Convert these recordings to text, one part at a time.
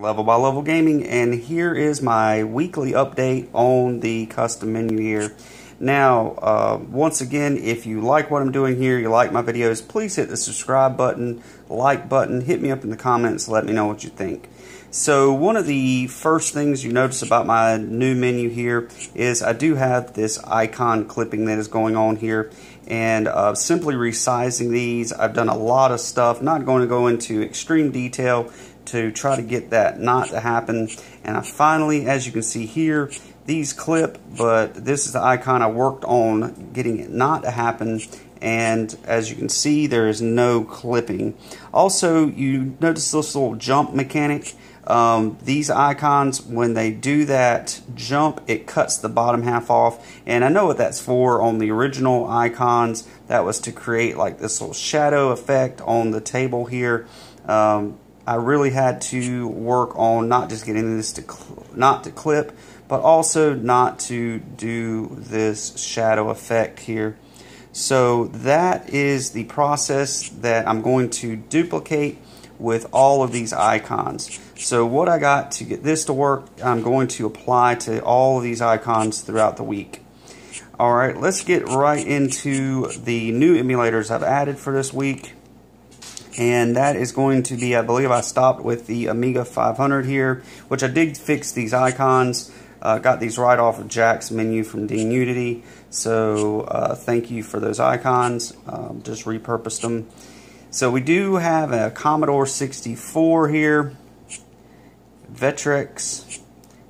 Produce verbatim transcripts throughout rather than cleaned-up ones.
Level by Level Gaming, and here is my weekly update on the custom menu here. Now, uh, once again, if you like what I'm doing here, you like my videos, please hit the subscribe button, like button, hit me up in the comments, let me know what you think. So one of the first things you notice about my new menu here is I do have this icon clipping that is going on here, and uh, simply resizing these. I've done a lot of stuff, not going to go into extreme detail to try to get that not to happen. And I finally, as you can see here, these clip, but this is the icon I worked on getting it not to happen. And as you can see, there is no clipping. Also, you notice this little jump mechanic. Um, these icons, when they do that jump, it cuts the bottom half off, and I know what that's for. On the original icons, that was to create like this little shadow effect on the table here. um, I really had to work on not just getting this to cl not to clip, but also not to do this shadow effect here. So that is the process that I'm going to duplicate with all of these icons. So what I got to get this to work, I'm going to apply to all of these icons throughout the week. All right, let's get right into the new emulators I've added for this week. And that is going to be, I believe I stopped with the Amiga five hundred here, which I did fix these icons. Uh, got these right off of Jack's menu from Dingunity. So uh, thank you for those icons. Um, just repurposed them. So we do have a Commodore sixty-four here, Vectrex,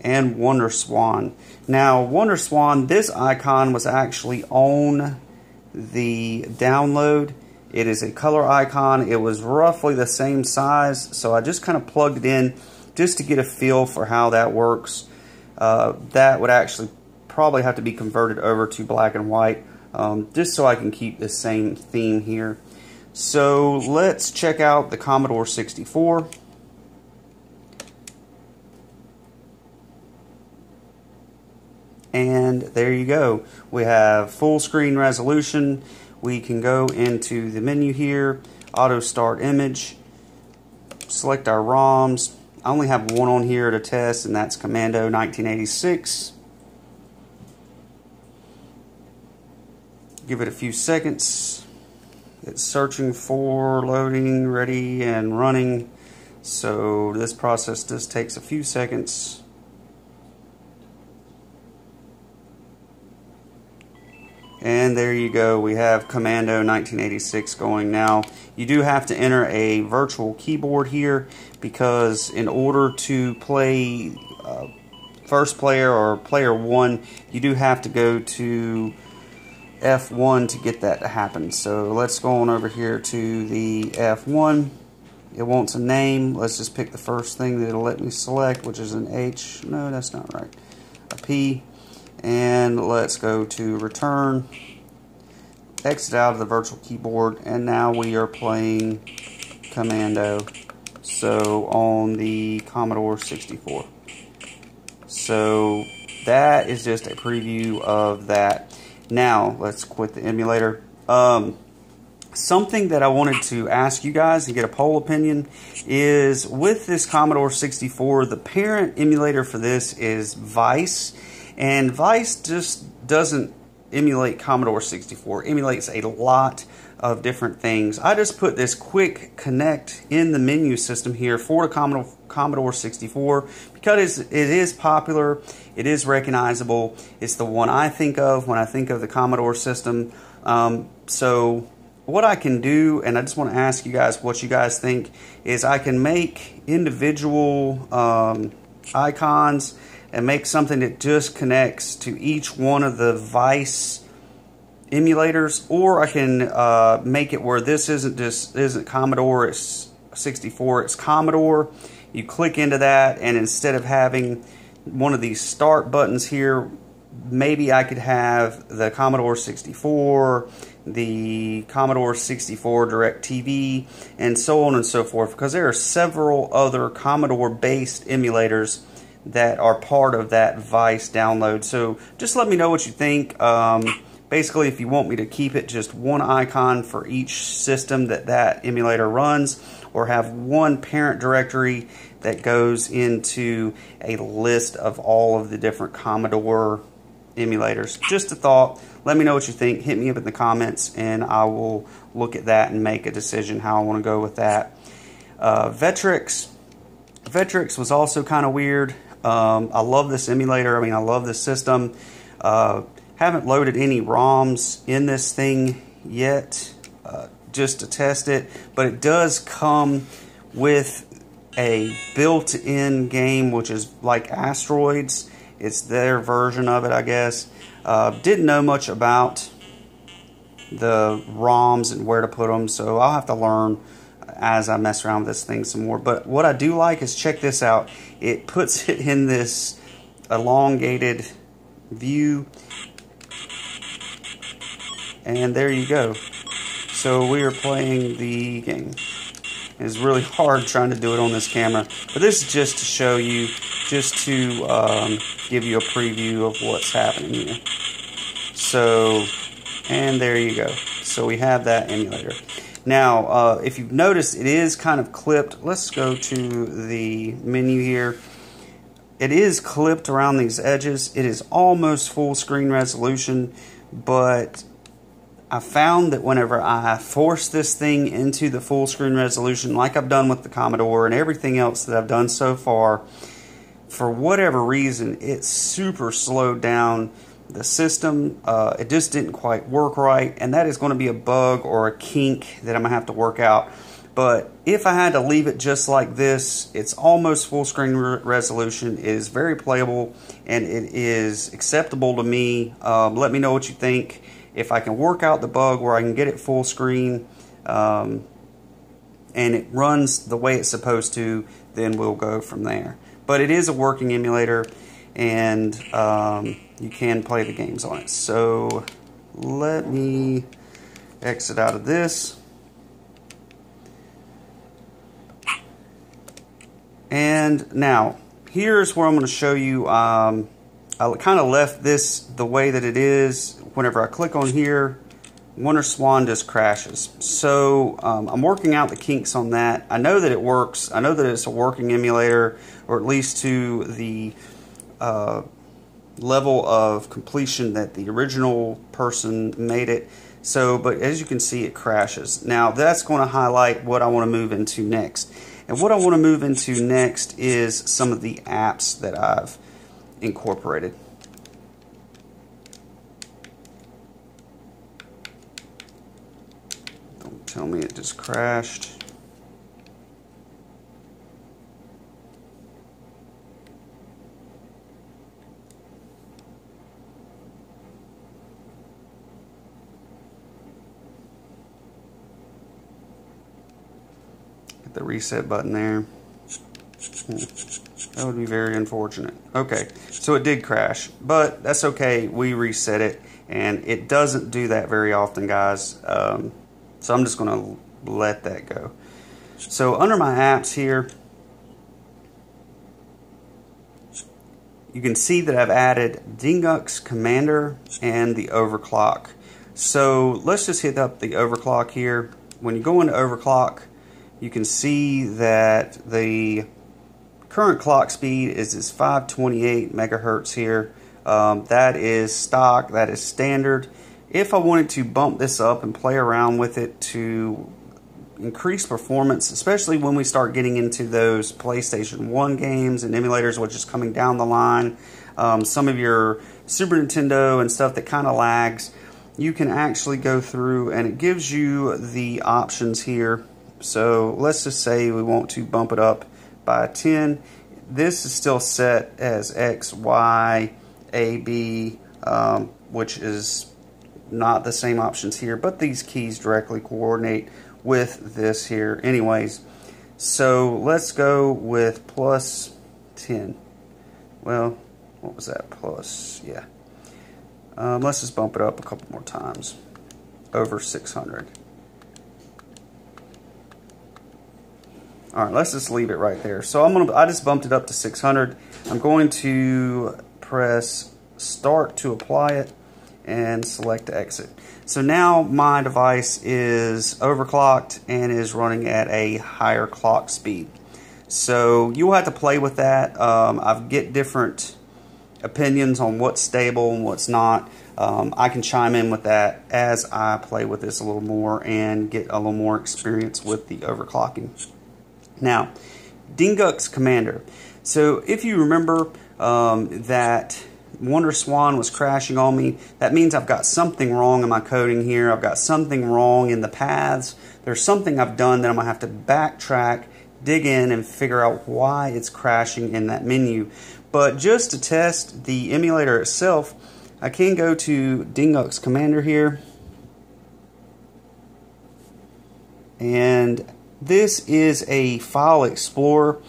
and WonderSwan. Now, WonderSwan, this icon was actually on the download. It is a color icon. It was roughly the same size, so I just kind of plugged it in just to get a feel for how that works. Uh, that would actually probably have to be converted over to black and white, um, just so I can keep the same theme here. So let's check out the Commodore sixty-four. And there you go. We have full screen resolution. We can go into the menu here, auto start image, select our ROMs. I only have one on here to test, and that's Commando nineteen eighty-six. Give it a few seconds. It's searching for, loading, ready, and running. So this process just takes a few seconds. And there you go. We have Commando nineteen eighty-six going now. You do have to enter a virtual keyboard here, because in order to play uh, first player or player one, you do have to go to F one to get that to happen. So let's go on over here to the F one. It wants a name. Let's just pick the first thing that it'll let me select, which is an H. No, that's not right. A P. And let's go to return. Exit out of the virtual keyboard, and now we are playing Commando. So on the Commodore sixty-four. So that is just a preview of that. Now, let's quit the emulator. Um, something that I wanted to ask you guys and get a poll opinion is, with this Commodore sixty-four, the parent emulator for this is Vice. And Vice just doesn't emulate Commodore sixty-four. It emulates a lot of different things. I just put this quick connect in the menu system here for the Commodore, Commodore sixty-four, because it is popular, it is recognizable, it's the one I think of when I think of the Commodore system. Um, so what I can do, and I just want to ask you guys what you guys think, is I can make individual um, icons and make something that just connects to each one of the Vice emulators, or I can uh, make it where this isn't just isn't Commodore, it's sixty-four, it's Commodore. You click into that, and instead of having one of these start buttons here, maybe I could have the Commodore sixty-four, the Commodore sixty-four DirecTV, and so on and so forth, because there are several other Commodore-based emulators that are part of that Vice download. So just let me know what you think. Um, Basically, if you want me to keep it just one icon for each system that that emulator runs, or have one parent directory that goes into a list of all of the different Commodore emulators. Just a thought. Let me know what you think. Hit me up in the comments and I will look at that and make a decision how I want to go with that. Uh, Vectrex. Vectrex was also kind of weird. Um, I love this emulator. I mean, I love this system. Uh, haven't loaded any ROMs in this thing yet, uh, just to test it. But it does come with a built-in game, which is like Asteroids. It's their version of it, I guess. Uh, didn't know much about the ROMs and where to put them, so I'll have to learn as I mess around with this thing some more. But what I do like is, check this out. It puts it in this elongated view. And there you go. So we are playing the game. It's really hard trying to do it on this camera. But this is just to show you, just to um, give you a preview of what's happening here. So, and there you go. So we have that emulator. Now, uh, if you've noticed, it is kind of clipped. Let's go to the menu here. It is clipped around these edges. It is almost full screen resolution, but I found that whenever I force this thing into the full screen resolution, like I've done with the Commodore and everything else that I've done so far, for whatever reason, it super slowed down the system. Uh, it just didn't quite work right, and that is going to be a bug or a kink that I'm going to have to work out. But if I had to leave it just like this, it's almost full screen re resolution. It is very playable, and it is acceptable to me. Um, let me know what you think. If I can work out the bug where I can get it full screen um, and it runs the way it's supposed to, then we'll go from there. But it is a working emulator, and um, you can play the games on it. So let me exit out of this. And now, here's where I'm going to show you. Um, I kind of left this the way that it is. Whenever I click on here, WonderSwan just crashes. So um, I'm working out the kinks on that. I know that it works. I know that it's a working emulator, or at least to the uh, level of completion that the original person made it. So, but as you can see, it crashes. Now that's going to highlight what I want to move into next. And what I want to move into next is some of the apps that I've incorporated. Don't tell me it just crashed. Hit the reset button there. That would be very unfortunate. Okay, so it did crash, but that's okay. We reset it, and it doesn't do that very often, guys. Um, so I'm just going to let that go. So under my apps here, you can see that I've added Dingux Commander and the Overclock. So let's just hit up the Overclock here. When you go into Overclock, you can see that the current clock speed is this five twenty-eight megahertz here. Um, that is stock, that is standard. If I wanted to bump this up and play around with it to increase performance, especially when we start getting into those PlayStation one games and emulators, which is coming down the line, um, some of your Super Nintendo and stuff that kind of lags, you can actually go through and it gives you the options here. So let's just say we want to bump it up by ten. This is still set as X, Y, A, B, um, which is not the same options here, but these keys directly coordinate with this here anyways. So let's go with plus ten. Well, what was that? Plus, yeah. Um, let's just bump it up a couple more times, over six hundred. All right, let's just leave it right there. So I'm gonna, I just bumped it up to six hundred. I'm going to press start to apply it and select exit. So now my device is overclocked and is running at a higher clock speed. So you will have to play with that. Um, I get different opinions on what's stable and what's not. Um, I can chime in with that as I play with this a little more and get a little more experience with the overclocking. Now, Dingux Commander. So if you remember um, that WonderSwan was crashing on me, that means I've got something wrong in my coding here. I've got something wrong in the paths. There's something I've done that I'm going to have to backtrack, dig in, and figure out why it's crashing in that menu. But just to test the emulator itself, I can go to Dingux Commander here, and this is a file explorer.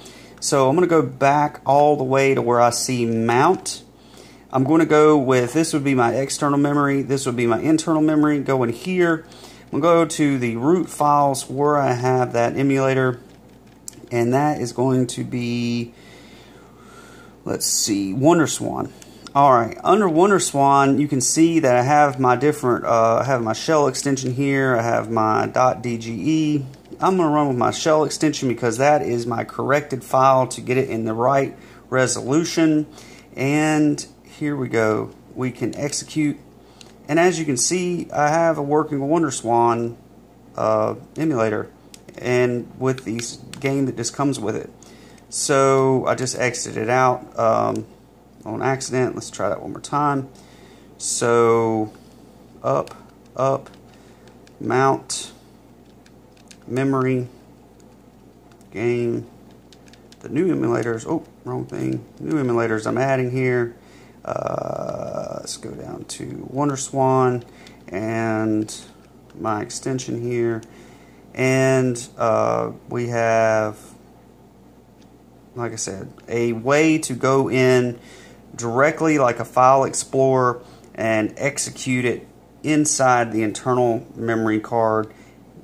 So I'm going to go back all the way to where I see mount. I'm going to go with, this would be my external memory, this would be my internal memory. Go in here, I'm going to go to the root files where I have that emulator, and that is going to be, let's see, WonderSwan. Alright, under WonderSwan, you can see that I have my different, uh, I have my shell extension here, I have my .dge. I'm going to run with my shell extension because that is my corrected file to get it in the right resolution. And here we go, we can execute. And as you can see, I have a working WonderSwan uh, emulator, and with the game that just comes with it. So I just exited it out. Um, on accident. Let's try that one more time. So up, up, mount, memory, game, the new emulators. Oh, wrong thing. New emulators I'm adding here. Uh, let's go down to WonderSwan and my extension here. And uh, we have, like I said, a way to go in directly like a file explorer and execute it inside the internal memory card.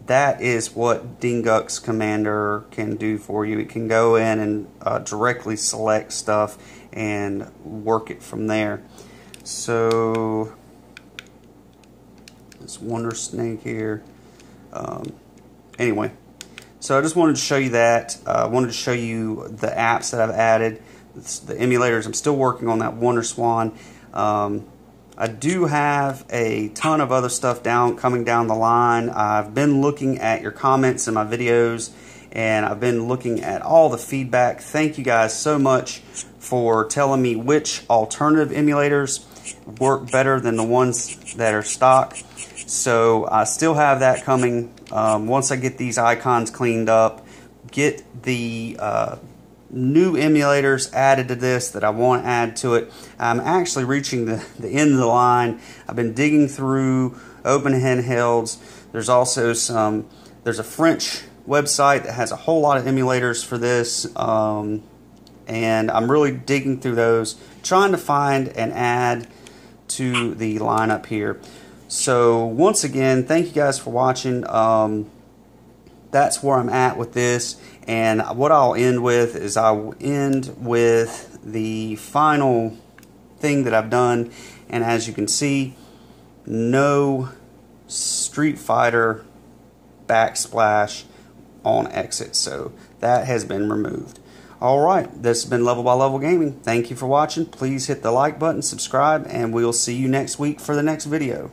That is what Dingux Commander can do for you. It can go in and uh, directly select stuff and work it from there. So this Wonder Snake here. Um, anyway, so I just wanted to show you that. Uh, I wanted to show you the apps that I've added. The emulators, I'm still working on that WonderSwan. Um, I do have a ton of other stuff down coming down the line. I've been looking at your comments in my videos, and I've been looking at all the feedback. Thank you guys so much for telling me which alternative emulators work better than the ones that are stock. So I still have that coming. Um, once I get these icons cleaned up, get the uh, new emulators added to this that I want to add to it. I'm actually reaching the, the end of the line. I've been digging through Open Handhelds. There's also some, there's a French website that has a whole lot of emulators for this. Um, and I'm really digging through those, trying to find and add to the lineup here. So once again, thank you guys for watching. Um, that's where I'm at with this. And what I'll end with is I'll end with the final thing that I've done. And as you can see, no Street Fighter backsplash on exit. So that has been removed. All right, this has been Level by Level Gaming. Thank you for watching. Please hit the like button, subscribe, and we'll see you next week for the next video.